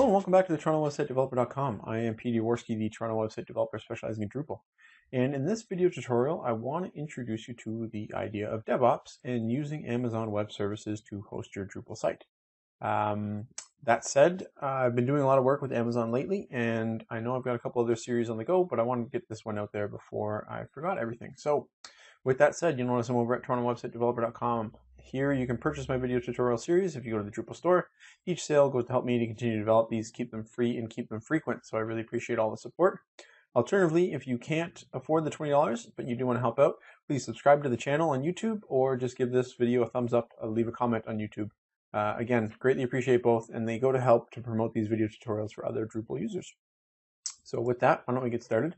Hello and welcome back to the TorontoWebsiteDeveloper.com. I am Piotr Worski, the Toronto website developer specializing in Drupal. And in this video tutorial, I want to introduce you to the idea of DevOps and using Amazon Web Services to host your Drupal site. That said, I've been doing a lot of work with Amazon lately, and I know I've got a couple other series on the go, but I wanted to get this one out there before I forgot everything. So with that said, you'll notice I'm over at TorontoWebsiteDeveloper.com. Here you can purchase my video tutorial series if you go to the Drupal store. Each sale goes to help me to continue to develop these, keep them free and keep them frequent. So I really appreciate all the support. Alternatively, if you can't afford the $20, but you do want to help out, please subscribe to the channel on YouTube or just give this video a thumbs up, leave a comment on YouTube. Again, greatly appreciate both, and they go to help to promote these video tutorials for other Drupal users. So with that, why don't we get started?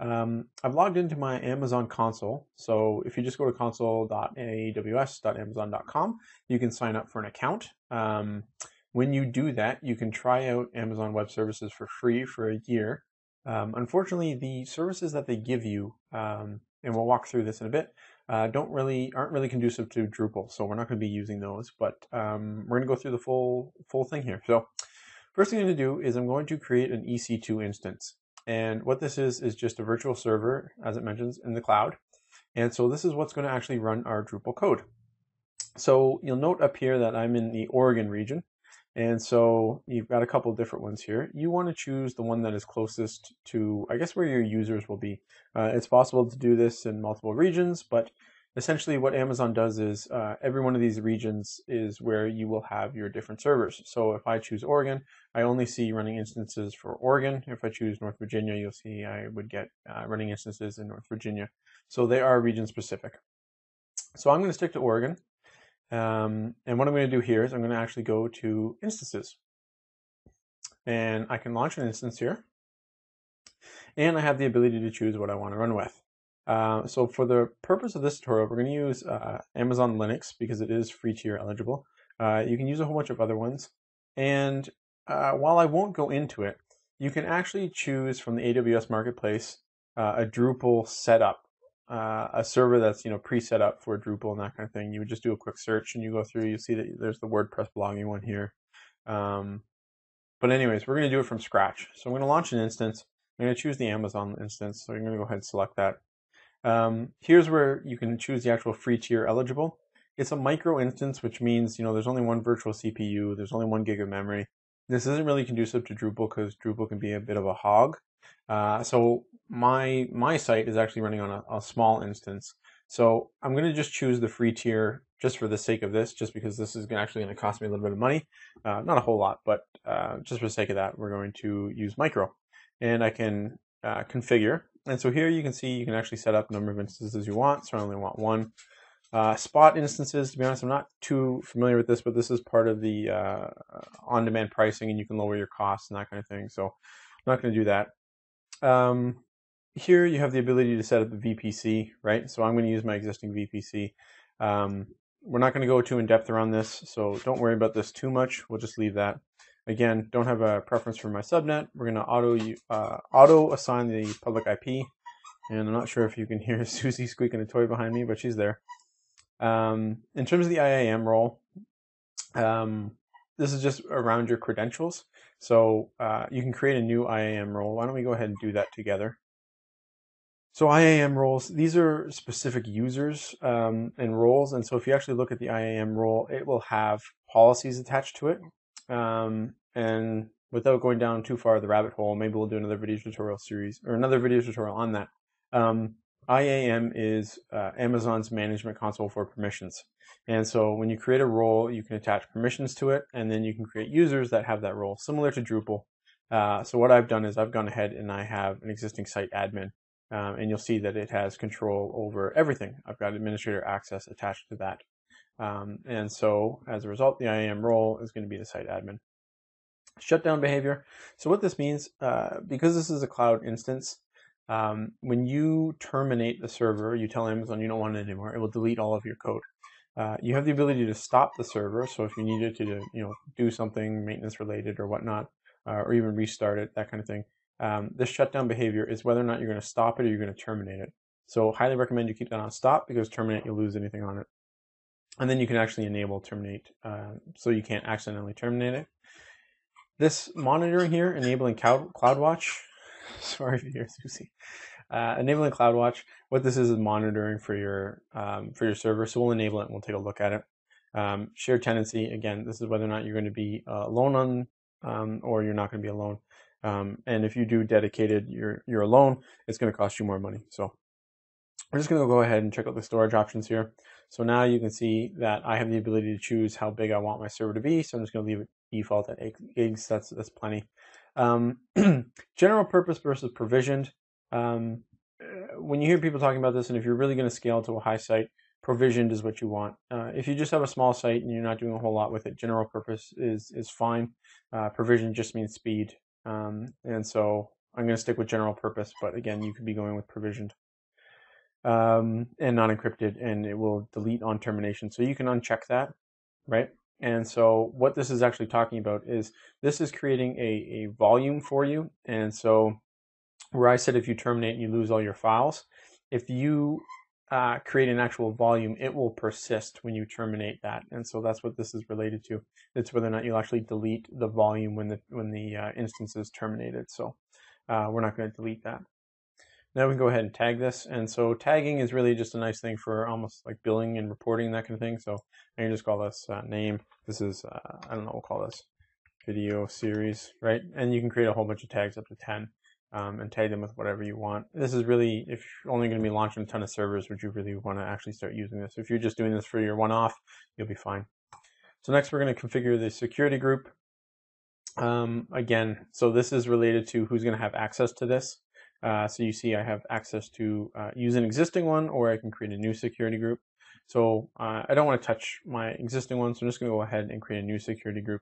I've logged into my Amazon console. So if you just go to console.aws.amazon.com, you can sign up for an account. When you do that, you can try out Amazon Web Services for free for a year. Unfortunately, the services that they give you, and we'll walk through this in a bit, aren't really conducive to Drupal. So we're not going to be using those, but we're going to go through the full thing here. So first thing I'm going to do is I'm going to create an EC2 instance. And what this is just a virtual server, as it mentions, in the cloud. And so this is what's going to actually run our Drupal code. So you'll note up here that I'm in the Oregon region. And so you've got a couple of different ones here. You want to choose the one that is closest to, I guess, where your users will be. It's possible to do this in multiple regions, but essentially what Amazon does is every one of these regions is where you will have your different servers. So if I choose Oregon, I only see running instances for Oregon. If I choose North Virginia, you'll see I would get running instances in North Virginia. So they are region specific. So I'm going to stick to Oregon. And what I'm going to do here is I'm going to actually go to instances. And I can launch an instance here. And I have the ability to choose what I want to run with. So for the purpose of this tutorial, we're going to use Amazon Linux because it is free tier eligible. You can use a whole bunch of other ones. And while I won't go into it, you can actually choose from the AWS Marketplace a Drupal setup, a server that's pre-set up for Drupal and that kind of thing. You would just do a quick search and you go through, you see that there's the WordPress blogging one here. But anyways, we're going to do it from scratch. So I'm going to launch an instance. I'm going to choose the Amazon instance. So I'm going to go ahead and select that. Here's where you can choose the actual free tier eligible. It's a micro instance, which means, there's only one virtual CPU, there's only 1 gig of memory. This isn't really conducive to Drupal because Drupal can be a bit of a hog. So my site is actually running on a small instance. So I'm going to just choose the free tier just for the sake of this, just because this is actually going to cost me a little bit of money. Not a whole lot, but just for the sake of that, we're going to use micro. And I can configure. And so here you can see you can actually set up a number of instances you want. So I only want one. Spot instances, to be honest, I'm not too familiar with this, but this is part of the on-demand pricing, and you can lower your costs and that kind of thing. So I'm not going to do that. Here you have the ability to set up the VPC, right? So I'm going to use my existing VPC. We're not going to go too in-depth around this, so don't worry about this too much. We'll just leave that. Again, don't have a preference for my subnet. We're going to auto assign the public IP. And I'm not sure if you can hear Susie squeaking a toy behind me, but she's there. In terms of the IAM role, this is just around your credentials. So you can create a new IAM role. Why don't we go ahead and do that together? So IAM roles, these are specific users and roles. And so if you actually look at the IAM role, it will have policies attached to it. And without going down too far the rabbit hole, maybe we'll do another video tutorial series or another video tutorial on that. IAM is Amazon's management console for permissions. And so when you create a role, you can attach permissions to it, and then you can create users that have that role, similar to Drupal. So what I've done is I've gone ahead and I have an existing site admin, and you'll see that it has control over everything. I've got administrator access attached to that. And so as a result, the IAM role is going to be the site admin. Shutdown behavior. So what this means, because this is a cloud instance, when you terminate the server, you tell Amazon you don't want it anymore, it will delete all of your code. You have the ability to stop the server. So if you needed to do something maintenance related or whatnot, or even restart it, that kind of thing. This shutdown behavior is whether or not you're going to stop it or you're going to terminate it. So highly recommend you keep that on stop, because terminate, you'll lose anything on it. And then you can actually enable terminate, so you can't accidentally terminate it. This monitor here, enabling CloudWatch, sorry if you hear Susie, enabling CloudWatch, what this is monitoring for your server. So we'll enable it and we'll take a look at it. Shared tenancy, again, this is whether or not you're going to be alone on, or you're not going to be alone. And if you do dedicated, you're alone, it's going to cost you more money. So we're just going to go ahead and check out the storage options here. So now you can see that I have the ability to choose how big I want my server to be. So I'm just going to leave it default at 8 gigs. That's plenty. General purpose versus provisioned. When you hear people talking about this, and if you're really going to scale to a high site, provisioned is what you want. If you just have a small site and you're not doing a whole lot with it, general purpose is fine. Provisioned just means speed. And so I'm going to stick with general purpose, but again, you could be going with provisioned. And not encrypted, and it will delete on termination. So you can uncheck that, right? And so what this is actually talking about is this is creating a volume for you. And so where I said if you terminate, you lose all your files. If you create an actual volume, it will persist when you terminate that. And so that's what this is related to. It's whether or not you'll actually delete the volume when the instance is terminated. So we're not going to delete that. Now we can go ahead and tag this. And so tagging is really just a nice thing for almost like billing and reporting and that kind of thing. So I can just call this name. This is, I don't know, we'll call this video series, right? And you can create a whole bunch of tags up to 10 and tag them with whatever you want. This is really, if you're only going to be launching a ton of servers, would you really want to actually start using this? If you're just doing this for your one-off, you'll be fine. So next we're going to configure the security group. Again, so this is related to who's going to have access to this. So you see I have access to use an existing one, or I can create a new security group. So I don't want to touch my existing one, so I'm just going to go ahead and create a new security group.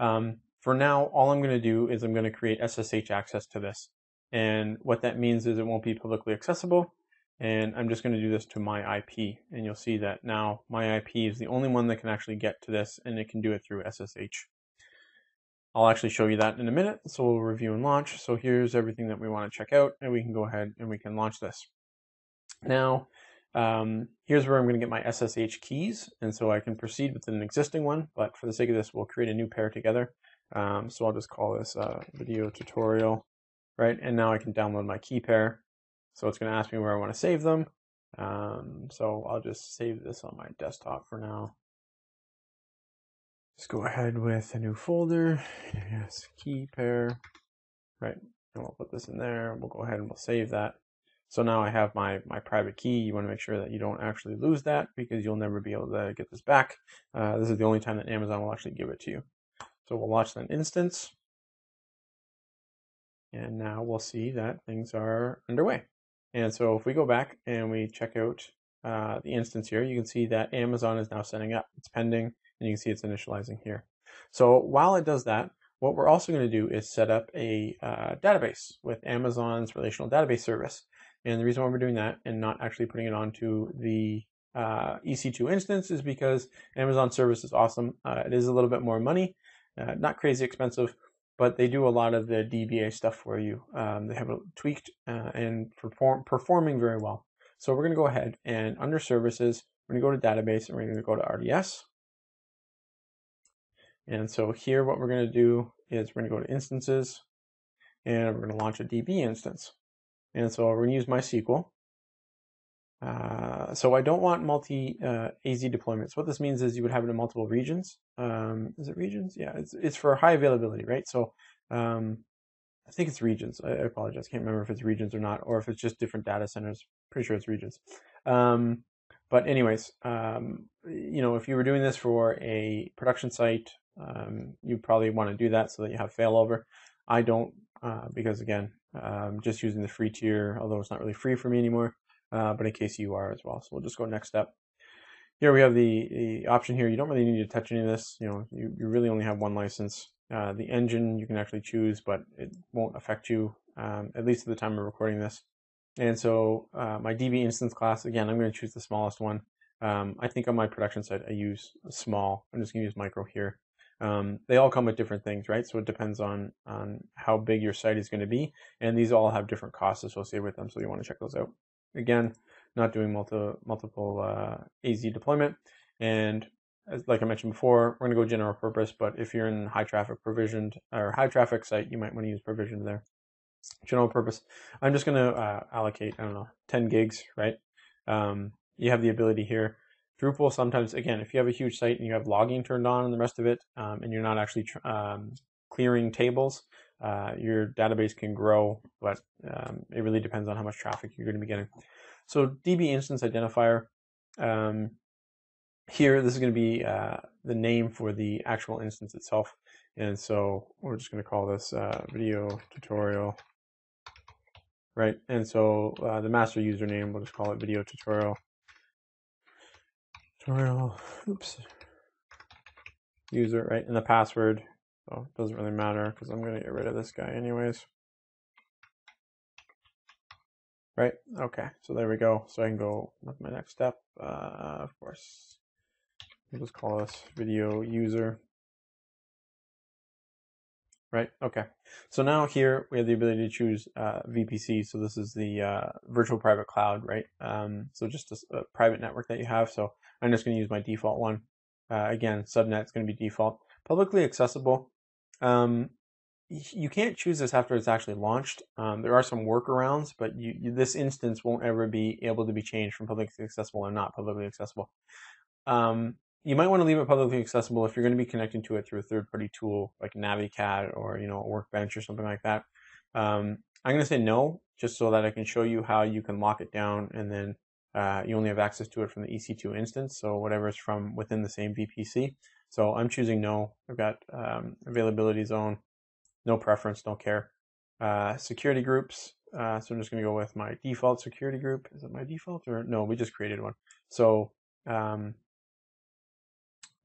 For now, all I'm going to do is I'm going to create SSH access to this. And what that means is it won't be publicly accessible. And I'm just going to do this to my IP. And you'll see that now my IP is the only one that can actually get to this, and it can do it through SSH. I'll actually show you that in a minute. So we'll review and launch. So here's everything that we want to check out, and we can go ahead and we can launch this. Now, here's where I'm going to get my SSH keys. And so I can proceed with an existing one, but for the sake of this, we'll create a new pair together. So I'll just call this video tutorial, right? And now I can download my key pair. So it's going to ask me where I want to save them. So I'll just save this on my desktop for now. Let's go ahead with a new folder, yes, key pair, right? And we'll put this in there. We'll go ahead and we'll save that. So now I have my private key. You want to make sure that you don't actually lose that, because you'll never be able to get this back. This is the only time that Amazon will actually give it to you. So we'll launch that instance. And now we'll see that things are underway. And so if we go back and we check out the instance here, you can see that Amazon is now setting up. It's pending. And you can see it's initializing here. So while it does that, what we're also going to do is set up a database with Amazon's relational database service. And the reason why we're doing that and not actually putting it onto the EC2 instance is because Amazon service is awesome. It is a little bit more money, not crazy expensive, but they do a lot of the DBA stuff for you. They have it tweaked and performing very well. So we're going to go ahead and under services, we're going to go to database and we're going to go to RDS. And so here, what we're going to do is we're going to go to instances, and we're going to launch a DB instance. And so we're going to use MySQL. So I don't want multi-AZ deployments. What this means is you would have it in multiple regions. Is it regions? Yeah, it's for high availability, right? So I think it's regions. I apologize. Can't remember if it's regions or not, or if it's just different data centers. Pretty sure it's regions. But anyways, you know, if you were doing this for a production site, you probably want to do that so that you have failover. I don't, because again, just using the free tier, although it's not really free for me anymore, but in case you are as well. So we'll just go next step. Here we have the option here. You don't really need to touch any of this. You know, you really only have one license. The engine you can actually choose, but it won't affect you, at least at the time of recording this. And so my DB instance class, again, I'm going to choose the smallest one. I think on my production site, I use small. I'm just going to use micro here. They all come with different things, right? So it depends on how big your site is going to be. And these all have different costs associated with them. So you want to check those out. Again, not doing multiple AZ deployment. And as like I mentioned before, we're going to go general purpose, but if you're in high traffic provisioned or high traffic site, you might want to use provisioned there. General purpose. I'm just going to allocate, I don't know, 10 gigs, right? You have the ability here. Drupal sometimes, again, if you have a huge site and you have logging turned on and the rest of it, and you're not actually clearing tables, your database can grow, but it really depends on how much traffic you're going to be getting. So DB instance identifier. Here, this is going to be the name for the actual instance itself. And so we're just going to call this video tutorial, right? And so the master username, we'll just call it video tutorial. Oops, user, right? And the password, so it doesn't really matter because I'm going to get rid of this guy anyways. Right, okay, so there we go. So I can go with my next step, of course. We'll just call this video user. Right, okay. So now here we have the ability to choose VPC. So this is the virtual private cloud, right? So just a private network that you have. So I'm just gonna use my default one. Again, subnet's gonna be default. Publicly accessible. You can't choose this after it's actually launched. There are some workarounds, but this instance won't ever be able to be changed from publicly accessible or not publicly accessible. You might want to leave it publicly accessible if you're going to be connecting to it through a third-party tool like NaviCat or a Workbench or something like that. I'm going to say no, just so that I can show you how you can lock it down, and then you only have access to it from the EC2 instance, so whatever is from within the same VPC. So I'm choosing no. I've got availability zone. No preference, don't care. Security groups. So I'm just going to go with my default security group. Is it my default or no? We just created one. So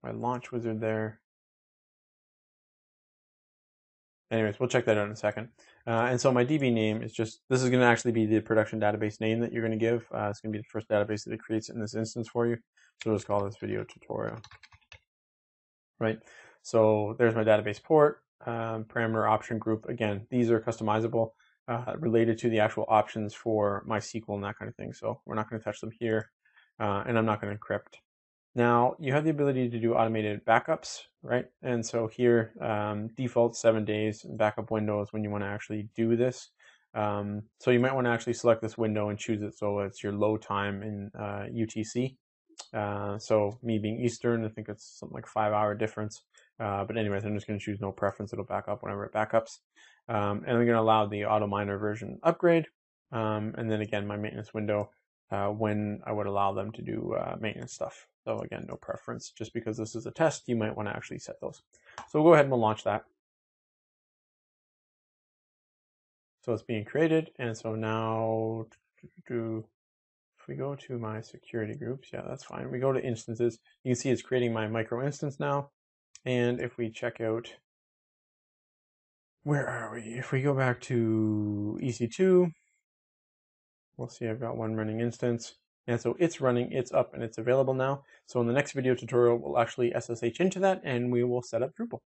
my launch wizard there. Anyways, we'll check that out in a second. And so my DB name is just, this is going to actually be the production database name that you're going to give. It's going to be the first database that it creates in this instance for you. So we'll just call this video tutorial. Right. So there's my database port. Parameter option group. Again, these are customizable related to the actual options for MySQL and that kind of thing. So we're not going to touch them here, and I'm not going to encrypt. Now you have the ability to do automated backups, right? And so here, default 7 days, and backup window is when you want to actually do this. So you might want to actually select this window and choose it so it's your low time in UTC. So me being Eastern, I think it's something like 5 hour difference. But anyways, I'm just going to choose no preference. It'll back up whenever it backups. And I'm going to allow the auto minor version upgrade. And then again, my maintenance window, when I would allow them to do maintenance stuff. So again, no preference. Just because this is a test, you might want to actually set those. So we'll go ahead and we'll launch that. So it's being created. And so now if we go to my security groups, yeah, that's fine. We go to instances. You can see it's creating my micro instance now. And if we check out, where are we? If we go back to EC2, we'll see I've got one running instance. And so it's running, it's up, and it's available now. So in the next video tutorial, we'll actually SSH into that, and we will set up Drupal.